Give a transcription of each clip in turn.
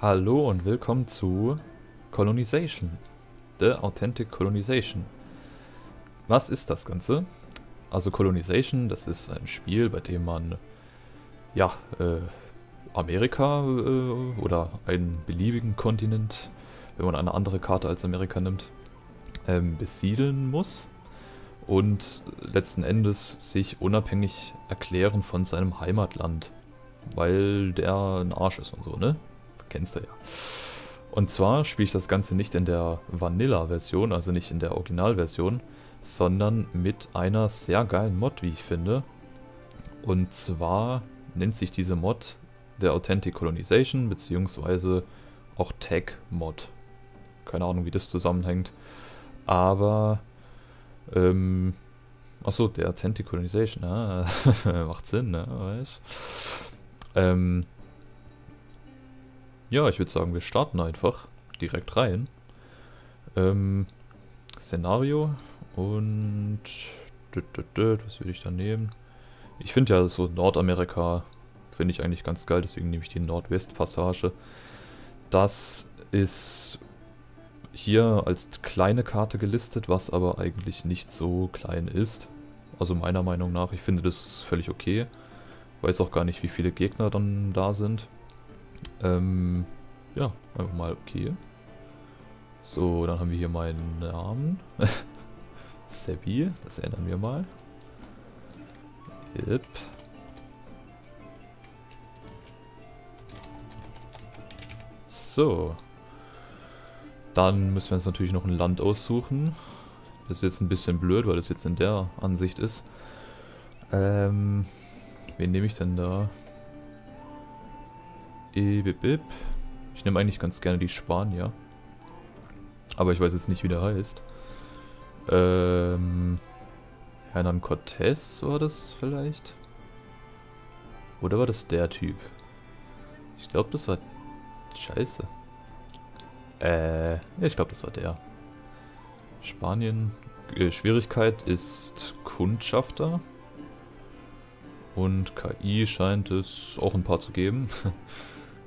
Hallo und willkommen zu Colonization, The Authentic Colonization. Was ist das Ganze? Also Colonization, das ist ein Spiel, bei dem man ja Amerika oder einen beliebigen Kontinent, wenn man eine andere Karte als Amerika nimmt, besiedeln muss und letzten Endes sich unabhängig erklären von seinem Heimatland, weil der ein Arsch ist und so, ne? Kennst du ja. Und zwar spiele ich das Ganze nicht in der Vanilla-Version, also nicht in der Originalversion, sondern mit einer sehr geilen Mod, wie ich finde. Und zwar nennt sich diese Mod The Authentic Colonization, beziehungsweise auch Tech-Mod. Keine Ahnung, wie das zusammenhängt. Aber, achso, The Authentic Colonization, ja, macht Sinn, ne? Weißt? Ja, ich würde sagen, wir starten einfach direkt rein. Szenario und... was würde ich da nehmen? Ich finde ja so Nordamerika, finde ich eigentlich ganz geil, deswegen nehme ich die Nordwestpassage. Das ist hier als kleine Karte gelistet, was aber eigentlich nicht so klein ist. Also meiner Meinung nach, ich finde das völlig okay. Weiß auch gar nicht, wie viele Gegner dann da sind. Ja, einfach mal okay. So, dann haben wir hier meinen Namen. Seppi, das ändern wir mal. Yep. So. Dann müssen wir uns natürlich noch ein Land aussuchen. Das ist jetzt ein bisschen blöd, weil das jetzt in der Ansicht ist. Wen nehme ich denn da? Ich nehme eigentlich ganz gerne die Spanier. Aber ich weiß jetzt nicht, wie der heißt. Hernán Cortés war das vielleicht? Oder war das der Typ? Ich glaube, das war... Scheiße. Ich glaube, das war der. Spanien. Schwierigkeit ist Kundschafter. Und KI scheint es auch ein paar zu geben.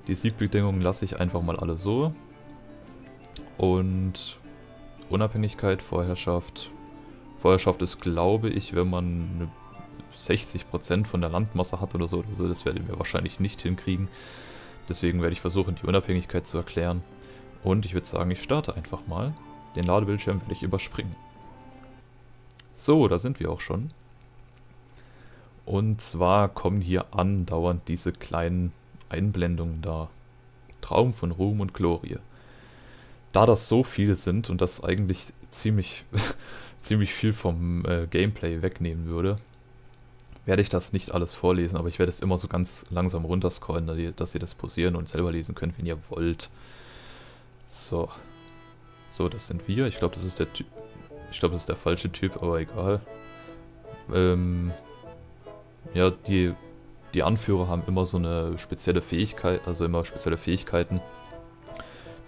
Die Siegbedingungen lasse ich einfach mal alle so. Und Unabhängigkeit, Vorherrschaft. Vorherrschaft ist, glaube ich, wenn man 60% von der Landmasse hat oder so. Das werden wir wahrscheinlich nicht hinkriegen. Deswegen werde ich versuchen, die Unabhängigkeit zu erklären. Und ich würde sagen, ich starte einfach mal. Den Ladebildschirm werde ich überspringen. So, da sind wir auch schon. Und zwar kommen hier andauernd diese kleinen Einblendungen da. Traum von Ruhm und Glorie. Da das so viele sind und das eigentlich ziemlich viel vom Gameplay wegnehmen würde, werde ich das nicht alles vorlesen, aber ich werde es immer so ganz langsam runterscrollen, dass ihr das pausieren und selber lesen könnt, wenn ihr wollt. So. So, das sind wir. Ich glaube, das ist der Typ. Ich glaube, das ist der falsche Typ, aber egal. Ja, die Anführer haben immer so eine spezielle Fähigkeit, also immer spezielle Fähigkeiten,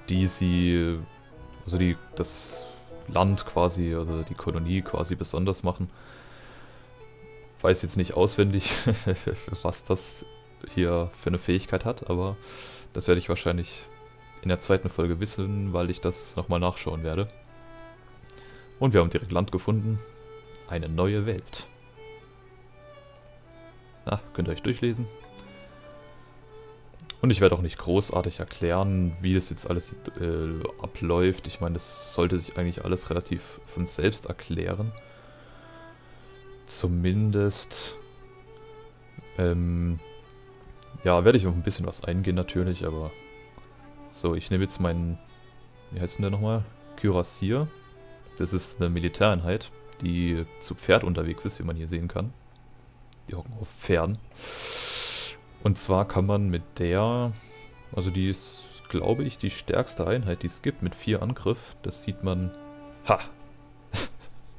die sie, also die das Land quasi, also die Kolonie quasi besonders machen. Weiß jetzt nicht auswendig, was das hier für eine Fähigkeit hat, aber das werde ich wahrscheinlich in der zweiten Folge wissen, weil ich das nochmal nachschauen werde. Und wir haben direkt Land gefunden. Eine neue Welt. Na, könnt ihr euch durchlesen. Und ich werde auch nicht großartig erklären, wie das jetzt alles abläuft. Ich meine, das sollte sich eigentlich alles relativ von selbst erklären. Zumindest... ja, werde ich auf ein bisschen was eingehen natürlich, aber... So, ich nehme jetzt meinen... Wie heißt denn der nochmal? Kürassier. Das ist eine Militäreinheit, die zu Pferd unterwegs ist, wie man hier sehen kann. Die hocken auf Pferden. Und zwar kann man mit der, also die ist, glaube ich, die stärkste Einheit, die es gibt, mit 4 Angriff. Das sieht man, ha,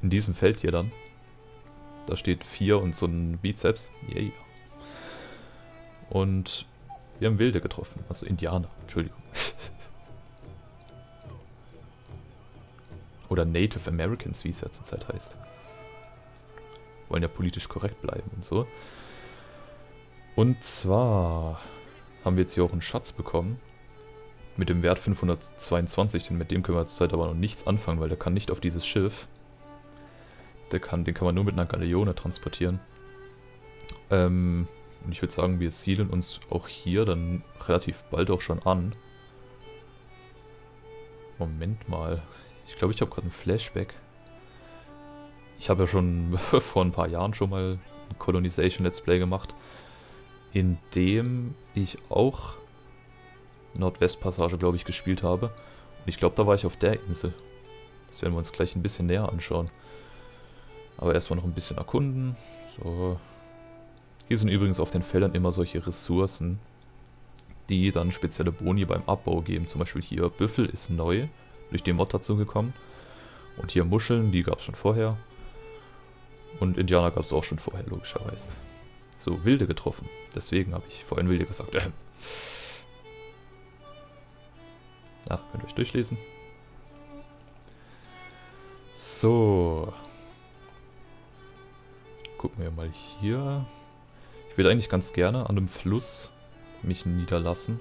in diesem Feld hier dann. Da steht 4 und so ein Bizeps. Yeah. Und wir haben Wilde getroffen, also Indianer, Entschuldigung. Oder Native Americans, wie es ja zurzeit heißt. Wollen ja politisch korrekt bleiben und so. Und zwar haben wir jetzt hier auch einen Schatz bekommen. Mit dem Wert 522, denn mit dem können wir zurzeit aber noch nichts anfangen, weil der kann nicht auf dieses Schiff. Den kann man nur mit einer Galeone transportieren. Und ich würde sagen, wir siedeln uns auch hier dann relativ bald auch schon an. Moment mal. Ich glaube, ich habe gerade einen Flashback. Ich habe ja schon vor ein paar Jahren schon mal ein Colonization Let's Play gemacht, in dem ich auch Nordwestpassage, glaube ich, gespielt habe. Und ich glaube, da war ich auf der Insel. Das werden wir uns gleich ein bisschen näher anschauen. Aber erstmal noch ein bisschen erkunden. So. Hier sind übrigens auf den Feldern immer solche Ressourcen, die dann spezielle Boni beim Abbau geben. Zum Beispiel hier Büffel ist neu, durch den Mod dazu gekommen. Und hier Muscheln, die gab es schon vorher. Und Indianer gab es auch schon vorher, logischerweise. So, Wilde getroffen. Deswegen habe ich vorhin Wilde gesagt. Na, könnt ihr euch durchlesen. So. Gucken wir mal hier. Ich würde eigentlich ganz gerne an einem Fluss mich niederlassen.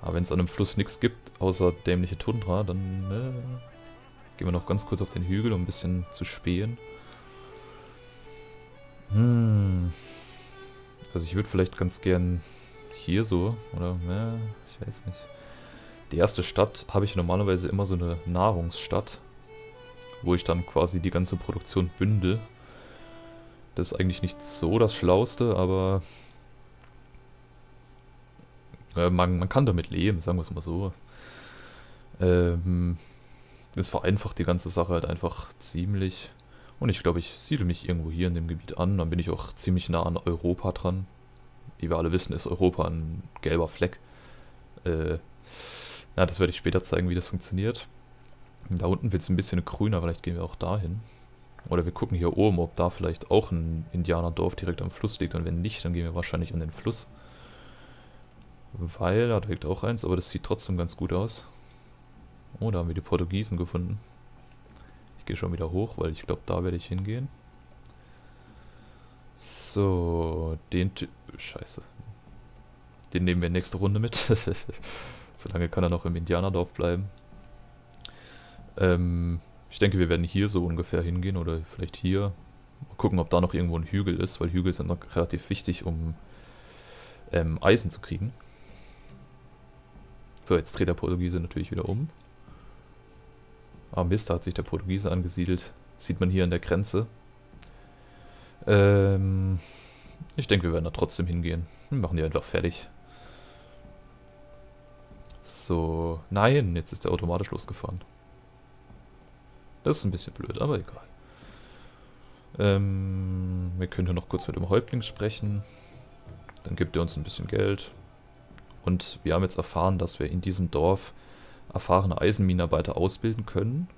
Aber wenn es an einem Fluss nichts gibt, außer dämliche Tundra, dann gehen wir noch ganz kurz auf den Hügel, um ein bisschen zu spähen. Also ich würde vielleicht ganz gern hier so, oder? Ja, ich weiß nicht. Die erste Stadt habe ich normalerweise immer so eine Nahrungsstadt, wo ich dann quasi die ganze Produktion bündel. Das ist eigentlich nicht so das Schlauste, aber man kann damit leben, sagen wir es mal so. Das vereinfacht die ganze Sache halt einfach ziemlich. Und ich glaube, ich siedle mich irgendwo hier in dem Gebiet an. Dann bin ich auch ziemlich nah an Europa dran. Wie wir alle wissen, ist Europa ein gelber Fleck. Na, das werde ich später zeigen, wie das funktioniert. Da unten wird es ein bisschen grüner, vielleicht gehen wir auch dahin. Oder wir gucken hier oben, ob da vielleicht auch ein Indianerdorf direkt am Fluss liegt. Und wenn nicht, dann gehen wir wahrscheinlich an den Fluss. Weil, da liegt auch eins, aber das sieht trotzdem ganz gut aus. Oh, da haben wir die Portugiesen gefunden. Ich gehe schon wieder hoch, weil ich glaube, da werde ich hingehen. So, den Typ... Scheiße. Den nehmen wir nächste Runde mit. Solange kann er noch im Indianerdorf bleiben. Ich denke, wir werden hier so ungefähr hingehen oder vielleicht hier. Mal gucken, ob da noch irgendwo ein Hügel ist, weil Hügel sind noch relativ wichtig, um Eisen zu kriegen. So, jetzt dreht der Portugiese natürlich wieder um. Ah, Mist, da hat sich der Portugiese angesiedelt. Das sieht man hier an der Grenze. Ich denke, wir werden da trotzdem hingehen. Wir machen die einfach fertig. So, nein, jetzt ist der automatisch losgefahren. Das ist ein bisschen blöd, aber egal. Wir können hier noch kurz mit dem Häuptling sprechen. Dann gibt er uns ein bisschen Geld. Und wir haben jetzt erfahren, dass wir in diesem Dorf erfahrene Eisenminenarbeiter ausbilden können.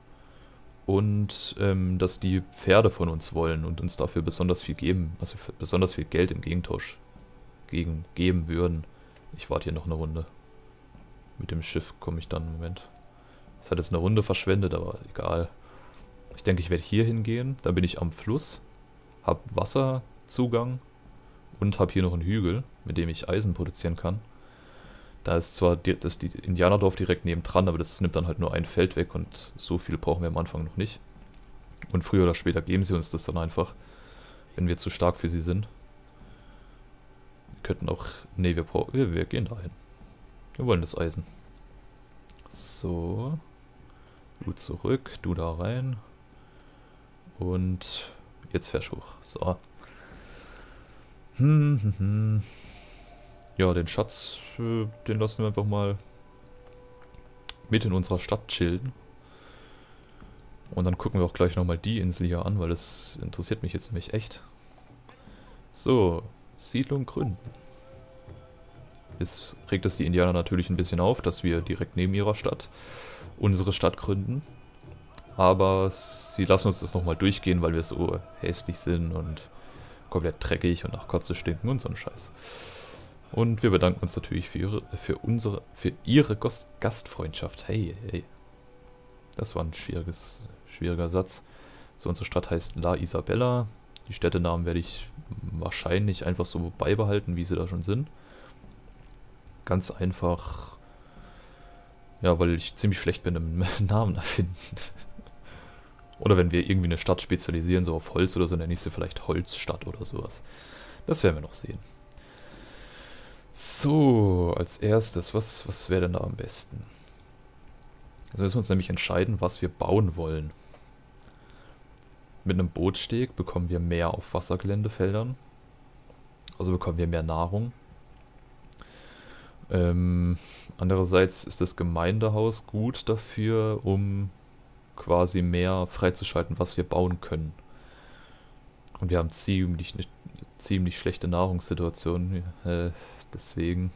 Und dass die Pferde von uns wollen und uns dafür besonders viel geben. Also besonders viel Geld im Gegentausch geben würden. Ich warte hier noch eine Runde. Mit dem Schiff komme ich dann. Moment. Das hat jetzt eine Runde verschwendet, aber egal. Ich denke, ich werde hier hingehen. Dann bin ich am Fluss, habe Wasserzugang und habe hier noch einen Hügel, mit dem ich Eisen produzieren kann. Da ist zwar das Indianerdorf direkt nebendran, aber das nimmt dann halt nur ein Feld weg und so viel brauchen wir am Anfang noch nicht. Und früher oder später geben sie uns das dann einfach, wenn wir zu stark für sie sind. Wir könnten auch... Ne, wir gehen dahin. Wir wollen das Eisen. So. Du zurück, du da rein. Und jetzt fährst du hoch. So. Ja, den Schatz, den lassen wir einfach mal mit in unserer Stadt chillen. Und dann gucken wir auch gleich nochmal die Insel hier an, weil das interessiert mich jetzt nämlich echt. So, Siedlung gründen. Jetzt regt es die Indianer natürlich ein bisschen auf, dass wir direkt neben ihrer Stadt unsere Stadt gründen. Aber sie lassen uns das nochmal durchgehen, weil wir so hässlich sind und komplett dreckig und nach Kotze stinken und so einen Scheiß. Und wir bedanken uns natürlich für ihre Gastfreundschaft. Hey, hey. Das war ein schwieriger Satz. So, unsere Stadt heißt La Isabella. Die Städtenamen werde ich wahrscheinlich einfach so beibehalten, wie sie da schon sind. Ganz einfach Ja, weil ich ziemlich schlecht bin im Namen erfinden. Oder wenn wir irgendwie eine Stadt spezialisieren, so auf Holz oder so, in der nächste vielleicht Holzstadt oder sowas. Das werden wir noch sehen. So, als erstes, was wäre denn da am besten? Also müssen wir uns nämlich entscheiden, was wir bauen wollen. Mit einem Bootsteg bekommen wir mehr auf Wassergeländefeldern. Also bekommen wir mehr Nahrung. Andererseits ist das Gemeindehaus gut dafür, um quasi mehr freizuschalten, was wir bauen können. Und wir haben eine ziemlich schlechte Nahrungssituation. Deswegen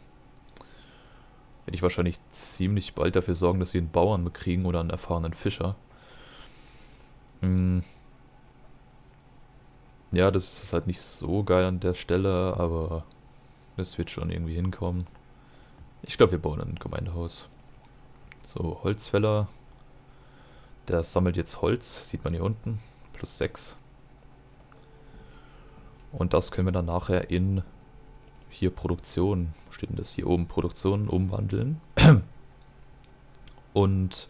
werde ich wahrscheinlich ziemlich bald dafür sorgen, dass wir einen Bauern bekriegen oder einen erfahrenen Fischer. Ja, das ist halt nicht so geil an der Stelle, aber das wird schon irgendwie hinkommen. Ich glaube, wir bauen ein Gemeindehaus. So, Holzfäller. Der sammelt jetzt Holz, sieht man hier unten. Plus 6. Und das können wir dann nachher in hier Produktion, steht denn das hier oben, Produktion umwandeln. Und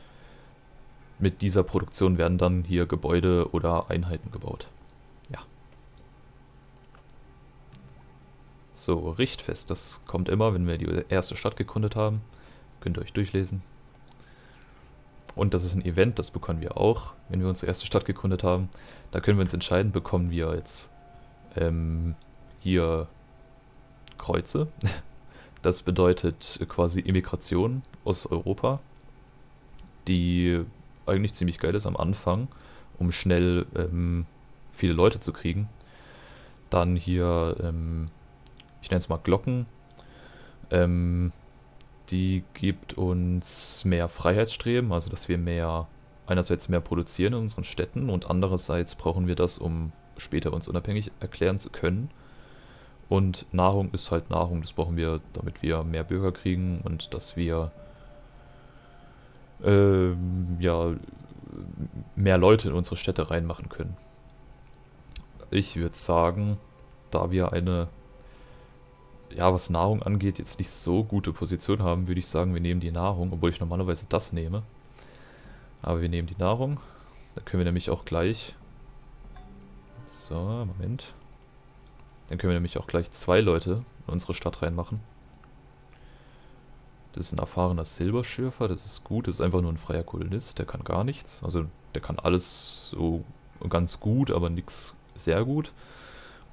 mit dieser Produktion werden dann hier Gebäude oder Einheiten gebaut. Ja. So, Richtfest, das kommt immer, wenn wir die erste Stadt gegründet haben. Könnt ihr euch durchlesen. Und das ist ein Event, das bekommen wir auch, wenn wir unsere erste Stadt gegründet haben. Da können wir uns entscheiden, bekommen wir jetzt hier Kreuze. Das bedeutet quasi Immigration aus Europa, die eigentlich ziemlich geil ist am Anfang, um schnell viele Leute zu kriegen. Dann hier, ich nenne es mal Glocken. Die gibt uns mehr Freiheitsstreben, also dass wir einerseits mehr produzieren in unseren Städten und andererseits brauchen wir das, um später uns unabhängig erklären zu können. Und Nahrung ist halt Nahrung, das brauchen wir, damit wir mehr Bürger kriegen und dass wir ja, mehr Leute in unsere Städte reinmachen können. Ich würde sagen, da wir eine, ja, was Nahrung angeht, jetzt nicht so gute Position haben, würde ich sagen, wir nehmen die Nahrung, obwohl ich normalerweise das nehme. Aber wir nehmen die Nahrung, dann können wir nämlich auch gleich... So, Moment. Dann können wir nämlich auch gleich 2 Leute in unsere Stadt reinmachen. Das ist ein erfahrener Silberschürfer, das ist gut. Das ist einfach nur ein freier Kolonist, der kann gar nichts. Also der kann alles so ganz gut, aber nichts sehr gut.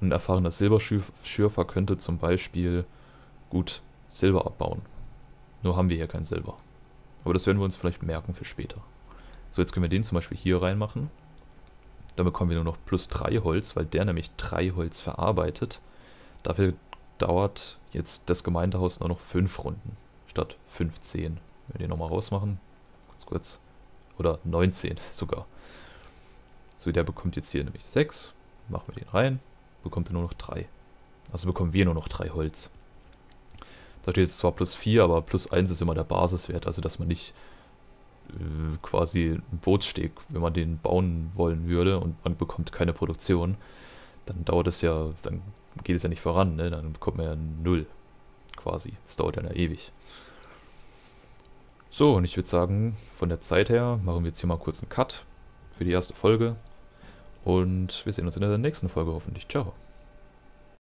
Und ein erfahrener Silberschürfer könnte zum Beispiel gut Silber abbauen. Nur haben wir hier kein Silber. Aber das werden wir uns vielleicht merken für später. So, jetzt können wir den zum Beispiel hier reinmachen. Dann bekommen wir nur noch plus 3 Holz, weil der nämlich 3 Holz verarbeitet. Dafür dauert jetzt das Gemeindehaus nur noch 5 Runden statt 15. Wenn wir den nochmal rausmachen. Ganz kurz. Oder 19 sogar. So, der bekommt jetzt hier nämlich 6. Machen wir den rein. Bekommt er nur noch 3. Also bekommen wir nur noch 3 Holz. Da steht jetzt zwar plus 4, aber plus 1 ist immer der Basiswert. Also dass man nicht quasi einen Bootssteg, wenn man den bauen wollen würde und man bekommt keine Produktion, dann dauert es ja, dann geht es ja nicht voran, ne? Dann bekommt man ja 0 quasi. Das dauert ja ewig. So, und ich würde sagen, von der Zeit her machen wir jetzt hier mal kurz einen Cut für die erste Folge. Und wir sehen uns in der nächsten Folge hoffentlich. Ciao.